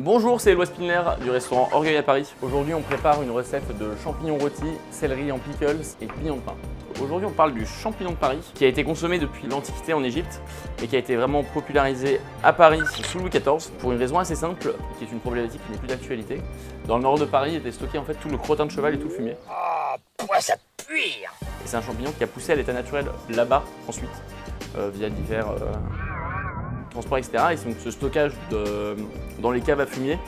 Bonjour, c'est Éloi Spinnler du restaurant Orgueil à Paris. Aujourd'hui, on prépare une recette de champignons rôtis, céleri en pickles et pignon de pain. Aujourd'hui, on parle du champignon de Paris qui a été consommé depuis l'Antiquité en Égypte et qui a été vraiment popularisé à Paris sous Louis XIV pour une raison assez simple, qui est une problématique qui n'est plus d'actualité. Dans le nord de Paris, était stocké en fait tout le crottin de cheval et tout le fumier. Ah, ça pue! Et c'est un champignon qui a poussé à l'état naturel là-bas ensuite via divers transports, etc. Et donc ce stockage dans les caves à fumier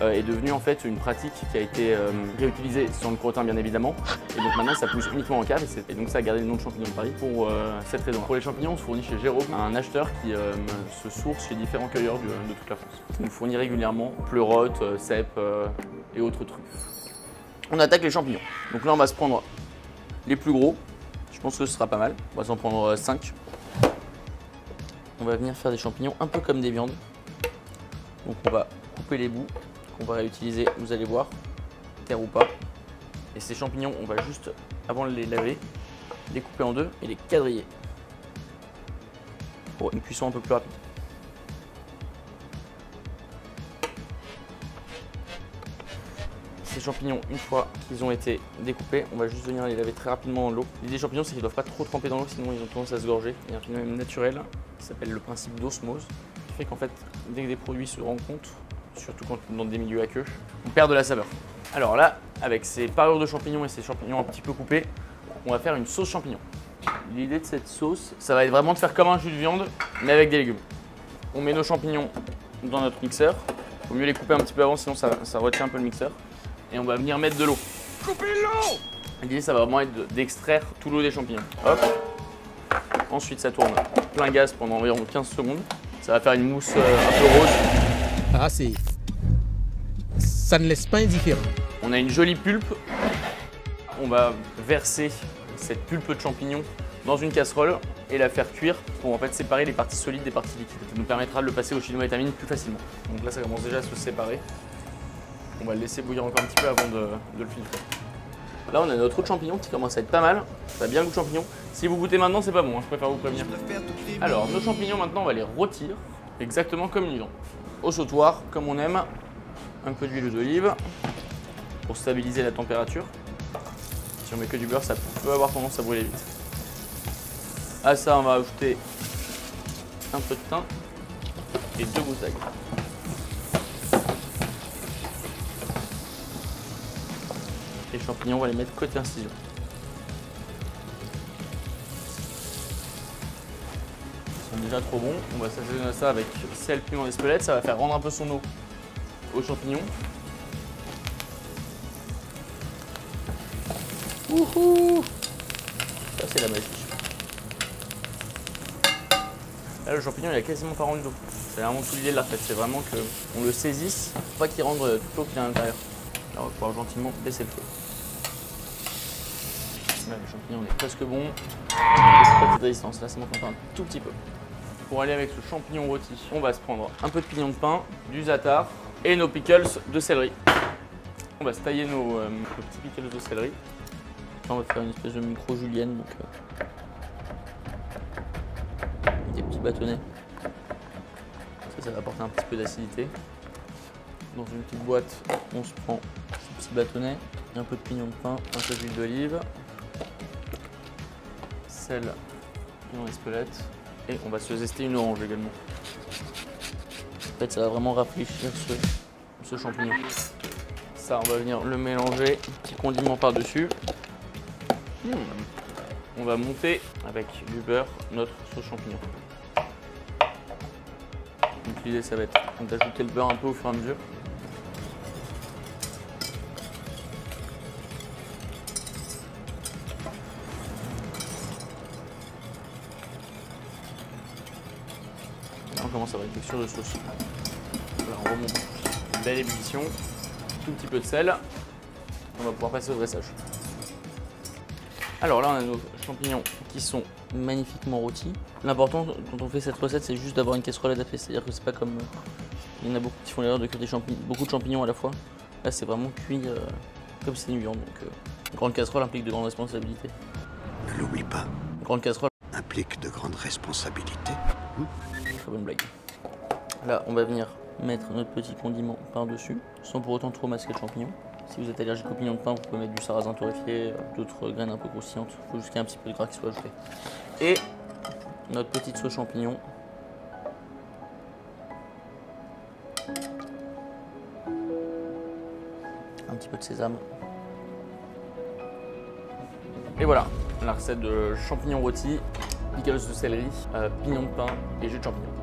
est devenu en fait une pratique qui a été réutilisée sans le crottin bien évidemment. Et donc maintenant ça pousse uniquement en cave et donc ça a gardé le nom de champignon de Paris pour cette raison. Pour les champignons, on se fournit chez Jérôme, un acheteur qui se source chez différents cueilleurs de toute la France. On nous fournit régulièrement pleurotes, cèpes et autres trucs. On attaque les champignons. Donc là on va se prendre les plus gros. Je pense que ce sera pas mal. On va s'en prendre 5. On va venir faire des champignons un peu comme des viandes. Donc on va couper les bouts qu'on va réutiliser, vous allez voir, terre ou pas. Et ces champignons, on va juste, avant de les laver, les couper en deux et les quadriller pour une cuisson un peu plus rapide. Ces champignons, une fois qu'ils ont été découpés, on va juste venir les laver très rapidement dans l'eau. L'idée des champignons, c'est qu'ils ne doivent pas trop tremper dans l'eau, sinon ils ont tendance à se gorger. Il y a un phénomène naturel qui s'appelle le principe d'osmose, qui fait qu'en fait, dès que des produits se rencontrent, surtout quand on est dans des milieux aqueux, on perd de la saveur. Alors là, avec ces parures de champignons et ces champignons un petit peu coupés, on va faire une sauce champignon. L'idée de cette sauce, ça va être vraiment de faire comme un jus de viande, mais avec des légumes. On met nos champignons dans notre mixeur. Il faut mieux les couper un petit peu avant, sinon ça retient un peu le mixeur. Et on va venir mettre de l'eau. Coupez l'eau! L'idée, ça va vraiment être d'extraire tout l'eau des champignons. Hop. Ensuite, ça tourne plein gaz pendant environ 15 secondes. Ça va faire une mousse un peu rose. Ah, ça ne laisse pas indifférent. On a une jolie pulpe. On va verser cette pulpe de champignons dans une casserole et la faire cuire pour en fait séparer les parties solides des parties liquides. Ça nous permettra de le passer au chinois-étamine plus facilement. Donc là, ça commence déjà à se séparer. On va le laisser bouillir encore un petit peu avant de le filtrer. Là, on a notre eau de champignons qui commence à être pas mal. Ça a bien le goût de champignon. Si vous goûtez maintenant, c'est pas bon, hein, je préfère vous prévenir. Alors, nos champignons, maintenant, on va les rôtir exactement comme une viande. Au sautoir, comme on aime, un peu d'huile d'olive pour stabiliser la température. Si on met que du beurre, ça peut avoir tendance à brûler vite. À ça, on va ajouter un peu de thym et 2 gousses d'ail. Les champignons, on va les mettre côté incision. Ils sont déjà trop bons. On va assaisonner ça avec sel, piment d'Espelette. Ça va faire rendre un peu son eau aux champignons. Wouhou! Ça, c'est la magie. Là, le champignon, il a quasiment pas rendu d'eau. C'est vraiment tout l'idée de la recette. C'est vraiment qu'on le saisisse, pas qu'il rende tout l'eau qu'il a à l'intérieur. Là, on va pouvoir gentiment baisser le feu. Là, le champignon est presque bon. Pas de résistance, là ça manque encore un tout petit peu. Pour aller avec ce champignon rôti, on va se prendre un peu de pignon de pain, du za'atar et nos pickles de céleri. On va se tailler nos petits pickles de céleri. Là on va faire une espèce de micro-julienne, donc des petits bâtonnets. Ça va apporter un petit peu d'acidité. Dans une petite boîte, on se prend ce petit bâtonnet, un peu de pignon de pain, un peu d'huile d'olive. Sel, piment d'Espelette et on va se zester une orange également. En fait, ça va vraiment rafraîchir ce champignon. Ça, on va venir le mélanger, petit condiment par-dessus. On va monter avec du beurre notre sauce champignon. Donc l'idée, ça va être d'ajouter le beurre un peu au fur et à mesure. Commence à avoir une texture de sauce. Voilà, on remonte. Belle ébullition, tout petit peu de sel. On va pouvoir passer au dressage. Alors là, on a nos champignons qui sont magnifiquement rôtis. L'important quand on fait cette recette, c'est juste d'avoir une casserole adaptée. C'est-à-dire que c'est pas comme il y en a beaucoup qui font l'erreur de cuire beaucoup de champignons à la fois. Là, c'est vraiment cuit comme c'est une viande. Donc, une grande casserole implique de grandes responsabilités. Ne l'oublie pas. Une grande casserole implique de grandes responsabilités. Très bonne blague. Là, on va venir mettre notre petit condiment par-dessus, sans pour autant trop masquer le champignon. Si vous êtes allergique aux pignons de pain, vous pouvez mettre du sarrasin torréfié, d'autres graines un peu croustillantes. Il faut juste qu'il y ait un petit peu de gras qui soit ajouté. Et notre petite sauce champignon. Un petit peu de sésame. Et voilà, la recette de champignons rôtis, pickles de céleri, pignons de pain et jus de champignons.